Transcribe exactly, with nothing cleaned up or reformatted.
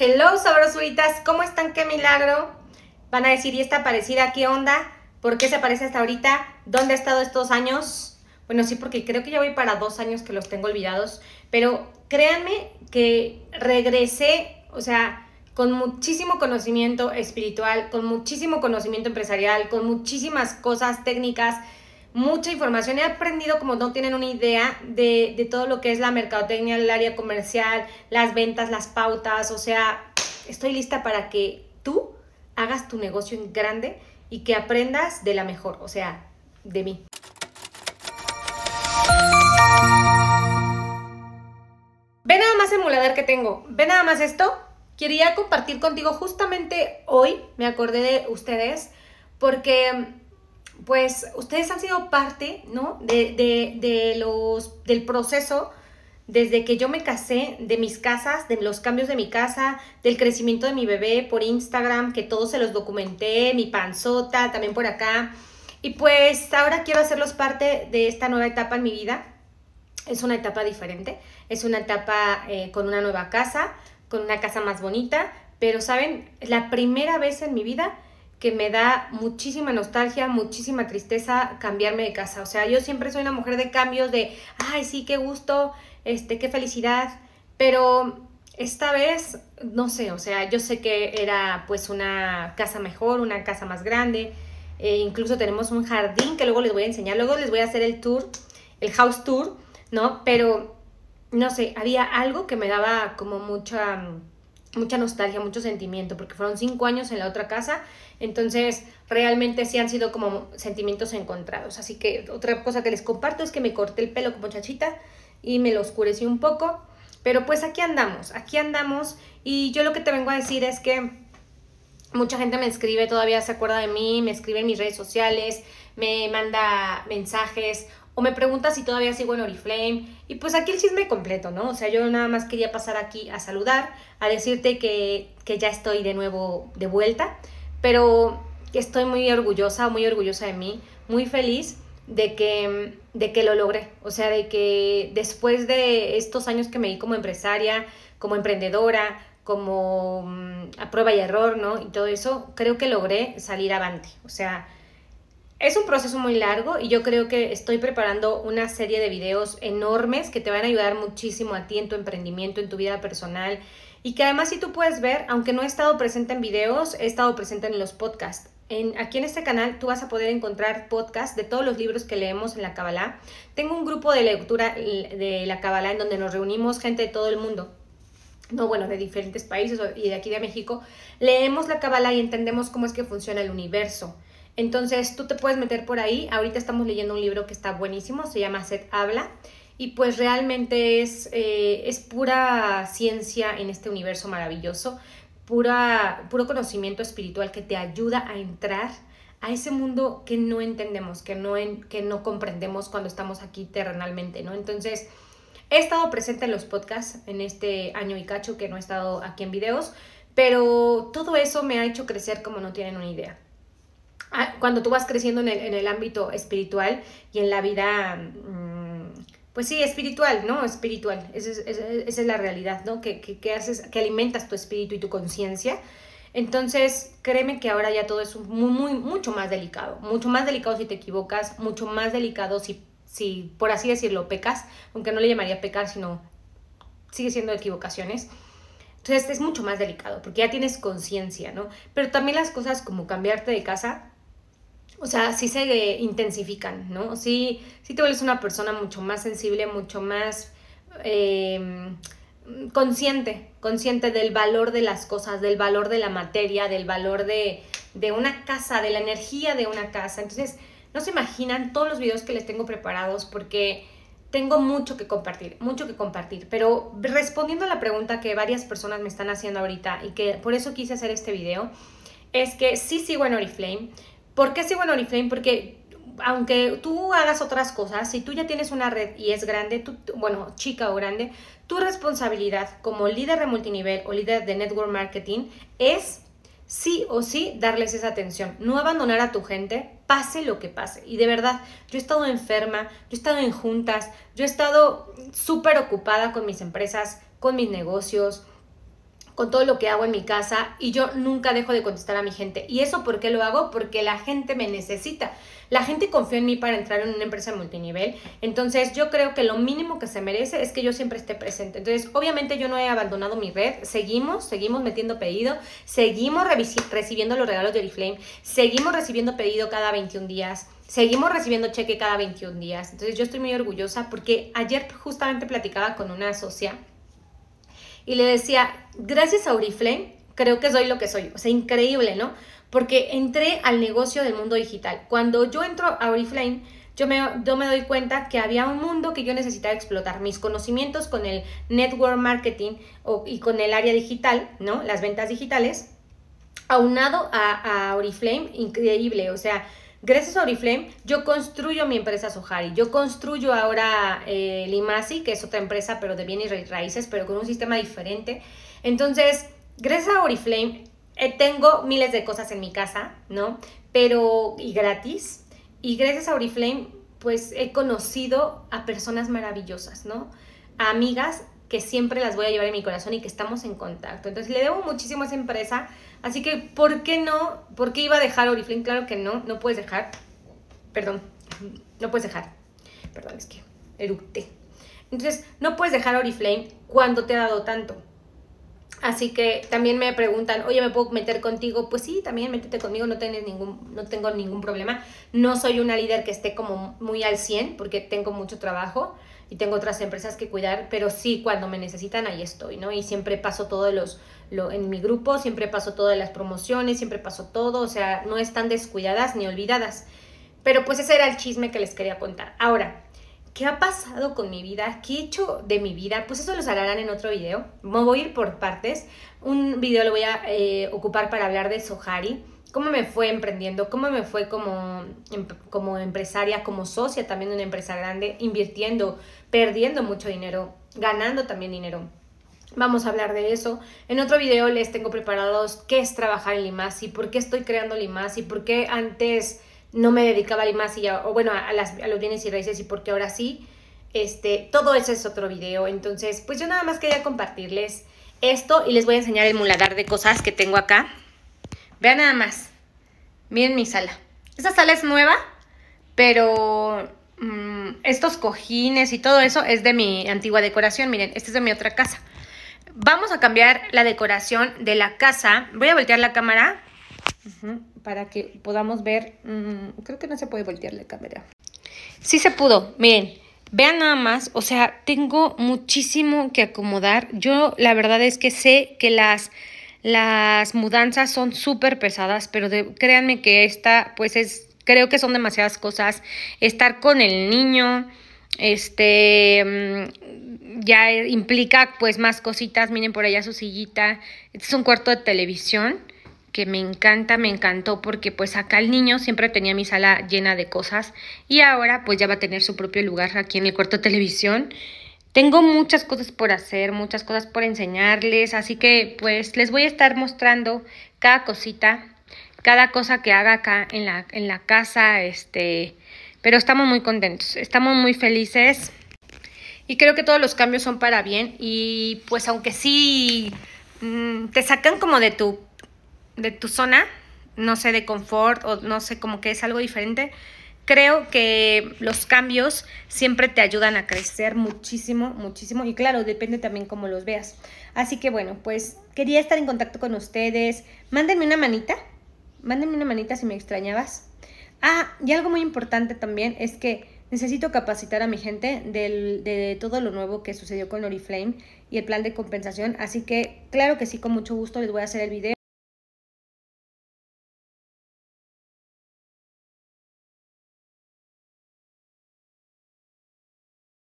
Hello sabrosuritas, ¿cómo están? ¡Qué milagro! Van a decir, ¿y esta parecida qué onda? ¿Por qué se parece hasta ahorita? ¿Dónde ha estado estos años? Bueno, sí, porque creo que ya voy para dos años que los tengo olvidados, pero créanme que regresé, o sea, con muchísimo conocimiento espiritual, con muchísimo conocimiento empresarial, con muchísimas cosas técnicas, mucha información. He aprendido, como no tienen una idea, de, de todo lo que es la mercadotecnia, el área comercial, las ventas, las pautas. O sea, estoy lista para que tú hagas tu negocio en grande y que aprendas de la mejor, o sea, de mí. Ve nada más el muladar que tengo, ve nada más esto. Quería compartir contigo justamente hoy, me acordé de ustedes, porque pues ustedes han sido parte, ¿no? De, de, de los, del proceso desde que yo me casé, de mis casas, de los cambios de mi casa, del crecimiento de mi bebé por Instagram, que todos se los documenté, mi panzota, también por acá. Y pues ahora quiero hacerlos parte de esta nueva etapa en mi vida. Es una etapa diferente, es una etapa eh, con una nueva casa, con una casa más bonita, pero ¿saben? Es la primera vez en mi vida que me da muchísima nostalgia, muchísima tristeza cambiarme de casa. O sea, yo siempre soy una mujer de cambios, de, ay, sí, qué gusto, este, qué felicidad. Pero esta vez, no sé, o sea, yo sé que era pues una casa mejor, una casa más grande. Eh, incluso tenemos un jardín que luego les voy a enseñar. Luego les voy a hacer el tour, el house tour, ¿no? Pero, no sé, había algo que me daba como mucha... mucha nostalgia, mucho sentimiento, porque fueron cinco años en la otra casa, entonces realmente sí han sido como sentimientos encontrados. Así que otra cosa que les comparto es que me corté el pelo como chachita y me lo oscurecí un poco, pero pues aquí andamos, aquí andamos. Y yo lo que te vengo a decir es que mucha gente me escribe, todavía se acuerda de mí, me escribe en mis redes sociales, me manda mensajes, o me pregunta si todavía sigo en Oriflame. Y pues aquí el chisme completo, ¿no? O sea, yo nada más quería pasar aquí a saludar, a decirte que, que ya estoy de nuevo de vuelta. Pero estoy muy orgullosa, muy orgullosa de mí, muy feliz de que, de que lo logré. O sea, de que después de estos años que me di como empresaria, como emprendedora, como a prueba y error, ¿no? Y todo eso, creo que logré salir avante. O sea, es un proceso muy largo y yo creo que estoy preparando una serie de videos enormes que te van a ayudar muchísimo a ti en tu emprendimiento, en tu vida personal, y que además si tú puedes ver, aunque no he estado presente en videos, he estado presente en los podcasts. En, aquí en este canal tú vas a poder encontrar podcasts de todos los libros que leemos en la Kabbalah. Tengo un grupo de lectura de la Kabbalah en donde nos reunimos gente de todo el mundo. No, bueno, de diferentes países y de aquí de México. Leemos la Kabbalah y entendemos cómo es que funciona el universo. Entonces tú te puedes meter por ahí. Ahorita estamos leyendo un libro que está buenísimo, se llama Seth Habla, y pues realmente es, eh, es pura ciencia en este universo maravilloso, pura, puro conocimiento espiritual que te ayuda a entrar a ese mundo que no entendemos, que no, en, que no comprendemos cuando estamos aquí terrenalmente, ¿no? Entonces he estado presente en los podcasts en este año y cacho que no he estado aquí en videos, pero todo eso me ha hecho crecer como no tienen una idea. Cuando tú vas creciendo en el, en el ámbito espiritual y en la vida, pues sí, espiritual, ¿no? Espiritual, esa es, esa es la realidad, ¿no? Que, que, que haces, que alimentas tu espíritu y tu conciencia. Entonces, créeme que ahora ya todo es muy, muy, mucho más delicado. Mucho más delicado si te equivocas, mucho más delicado si, si, por así decirlo, pecas. Aunque no le llamaría pecar, sino sigue siendo equivocaciones. Entonces, es mucho más delicado porque ya tienes conciencia, ¿no? Pero también las cosas como cambiarte de casa, o sea, sí se intensifican, ¿no? Sí, sí te vuelves una persona mucho más sensible, mucho más eh, consciente, consciente del valor de las cosas, del valor de la materia, del valor de, de una casa, de la energía de una casa. Entonces, no se imaginan todos los videos que les tengo preparados porque tengo mucho que compartir, mucho que compartir. Pero respondiendo a la pregunta que varias personas me están haciendo ahorita y que por eso quise hacer este video, es que sí sigo en Oriflame. ¿Por qué sigo en Oriflame? Porque aunque tú hagas otras cosas, si tú ya tienes una red y es grande, tú, bueno, chica o grande, tu responsabilidad como líder de multinivel o líder de network marketing es sí o sí darles esa atención, no abandonar a tu gente, pase lo que pase. Y de verdad, yo he estado enferma, yo he estado en juntas, yo he estado súper ocupada con mis empresas, con mis negocios, con todo lo que hago en mi casa, y yo nunca dejo de contestar a mi gente. ¿Y eso por qué lo hago? Porque la gente me necesita. La gente confió en mí para entrar en una empresa multinivel. Entonces yo creo que lo mínimo que se merece es que yo siempre esté presente. Entonces obviamente yo no he abandonado mi red. Seguimos, seguimos metiendo pedido. Seguimos recibiendo los regalos de Oriflame. Seguimos recibiendo pedido cada veintiún días. Seguimos recibiendo cheque cada veintiún días. Entonces yo estoy muy orgullosa, porque ayer justamente platicaba con una socia y le decía, gracias a Oriflame, creo que soy lo que soy. O sea, increíble, ¿no? Porque entré al negocio del mundo digital. Cuando yo entro a Oriflame, yo me, yo me doy cuenta que había un mundo que yo necesitaba explotar. Mis conocimientos con el network marketing o, y con el área digital, ¿no? Las ventas digitales, aunado a, a Oriflame, increíble. O sea, gracias a Oriflame, yo construyo mi empresa Zohari. Yo construyo ahora eh, Limasi, que es otra empresa, pero de bienes y raíces, pero con un sistema diferente. Entonces, gracias a Oriflame, eh, tengo miles de cosas en mi casa, ¿no? Pero, y gratis. Y gracias a Oriflame, pues, he conocido a personas maravillosas, ¿no? A amigas que siempre las voy a llevar en mi corazón y que estamos en contacto. Entonces, le debo muchísimo a esa empresa. Así que, ¿por qué no? ¿Por qué iba a dejar Oriflame? Claro que no, no puedes dejar. Perdón, no puedes dejar. Perdón, es que eructé. Entonces, no puedes dejar Oriflame cuando te ha dado tanto. Así que también me preguntan, oye, ¿me puedo meter contigo? Pues sí, también métete conmigo, no, tienes ningún, no tengo ningún problema. No soy una líder que esté como muy al cien, porque tengo mucho trabajo y tengo otras empresas que cuidar, pero sí, cuando me necesitan, ahí estoy, ¿no? Y siempre paso todos los, lo, en mi grupo, siempre paso todas las promociones, siempre paso todo, o sea, no están descuidadas ni olvidadas. Pero pues ese era el chisme que les quería contar. Ahora, ¿qué ha pasado con mi vida? ¿Qué he hecho de mi vida? Pues eso lo harán en otro video. Me voy a ir por partes. Un video lo voy a eh, ocupar para hablar de Zohari. Cómo me fue emprendiendo, cómo me fue como, como empresaria, como socia también de una empresa grande, invirtiendo, perdiendo mucho dinero, ganando también dinero. Vamos a hablar de eso. En otro video les tengo preparados qué es trabajar en Limasi, por qué estoy creando Limasi, por qué antes no me dedicaba a Limasi, o bueno, a, las, a los bienes y raíces, y porque ahora sí. Este, todo eso es otro video. Entonces, pues yo nada más quería compartirles esto y les voy a enseñar el muladar de cosas que tengo acá. Vean nada más. Miren mi sala. Esta sala es nueva, pero mmm, estos cojines y todo eso es de mi antigua decoración. Miren, esta es de mi otra casa. Vamos a cambiar la decoración de la casa. Voy a voltear la cámara. Uh-huh. Para que podamos ver. Mm, creo que no se puede voltear la cámara. Sí se pudo, miren, vean nada más, o sea, tengo muchísimo que acomodar. Yo la verdad es que sé que las, las mudanzas son súper pesadas, pero de, créanme que esta, pues es, creo que son demasiadas cosas. Estar con el niño, este, ya implica pues más cositas. Miren por allá su sillita. Este es un cuarto de televisión que me encanta, me encantó, porque pues acá el niño siempre tenía mi sala llena de cosas y ahora pues ya va a tener su propio lugar aquí en el cuarto de televisión. Tengo muchas cosas por hacer, muchas cosas por enseñarles, así que pues les voy a estar mostrando cada cosita, cada cosa que haga acá en la, en la casa, este, pero estamos muy contentos, estamos muy felices y creo que todos los cambios son para bien. Y pues aunque sí mmm, te sacan como de tu de tu zona, no sé, de confort, o no sé, como que es algo diferente. Creo que los cambios siempre te ayudan a crecer muchísimo, muchísimo. Y claro, depende también cómo los veas. Así que bueno, pues quería estar en contacto con ustedes. Mándenme una manita. Mándenme una manita si me extrañabas. Ah, y algo muy importante también es que necesito capacitar a mi gente del, de todo lo nuevo que sucedió con Oriflame y el plan de compensación. Así que claro que sí, con mucho gusto les voy a hacer el video.